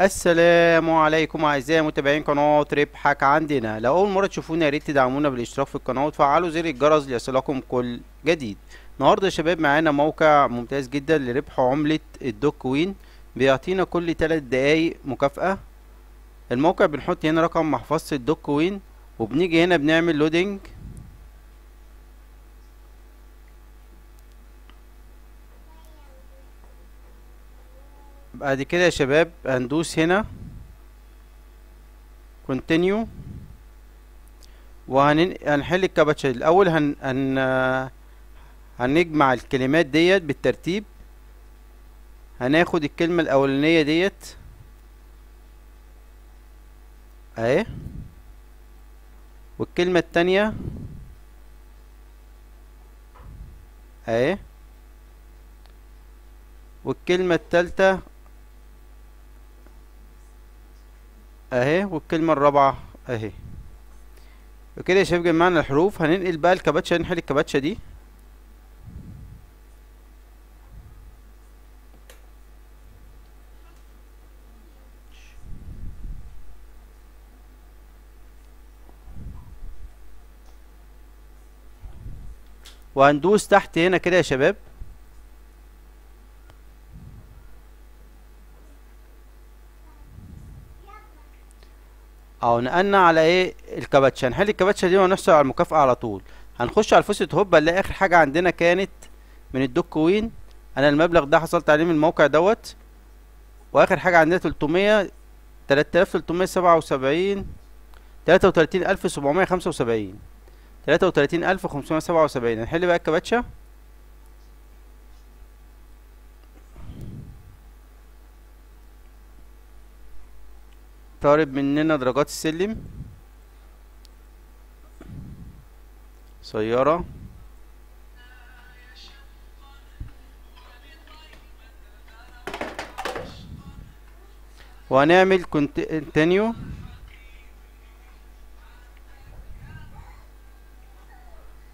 السلام عليكم اعزائي متابعين قناه ربحك. عندنا لو اول مره تشوفونا يا ريت تدعمونا بالاشتراك في القناه وتفعلوا زر الجرس ليصلكم كل جديد. النهارده يا شباب معانا موقع ممتاز جدا لربح عمله الدوج كوين، بيعطينا كل 3 دقايق مكافاه. الموقع بنحط هنا رقم محفظه الدوج كوين وبنيجي هنا بنعمل لودنج. بعد كده يا شباب هندوس هنا كونتينيو وهنحل الكابتشا. الاول هنجمع الكلمات ديت بالترتيب. هناخد الكلمه الاولانيه ديت اهي، والكلمه التانيه اهي، والكلمه التالته اهي، والكلمه الرابعه اهي. وكده يا شباب جمعنا الحروف. هننقل بقى الكباتشه، هنحل الكباتشه دي. وهندوس تحت هنا كده يا شباب. او نقلنا على ايه الكباتشه. هنحل الكباتشه دي ونحصل على المكافاه على طول. هنخش على الفوسيت هوب، هنلاقي اخر حاجه عندنا كانت من الدوج كوين. انا المبلغ ده حصلت عليه من الموقع دوت، واخر حاجه عندنا 3377 33775 33577. هنحل بقى الكباتشه. طالب مننا درجات السلم، سيارة، وهنعمل كونتينيو.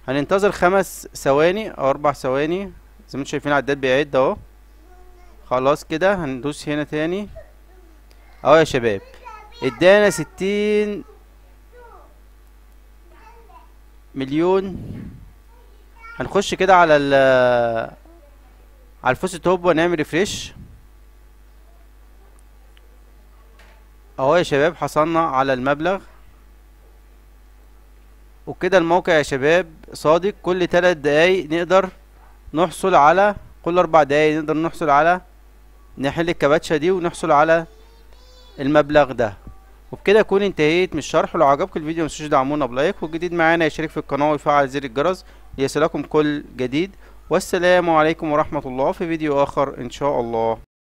هننتظر 5 ثواني او 4 ثواني زي ما انتم شايفين العداد بيعد اهو. خلاص كده هندوس هنا تاني اهو يا شباب. ادانا 60 مليون. هنخش كده على الفوسيت هوب ونعمل ريفريش اهو يا شباب. حصلنا على المبلغ. وكده الموقع يا شباب صادق، كل 3 دقايق نقدر نحصل على، كل 4 دقايق نقدر نحصل على، نحل الكباتشة دي ونحصل على المبلغ ده. وبكده اكون انتهيت من الشرح. ولو عجبكم الفيديو متنسوش تدعمونا بلايك، والجديد معانا يشترك في القناه ويفعل زر الجرس ليصلكم كل جديد. والسلام عليكم ورحمه الله، في فيديو اخر ان شاء الله.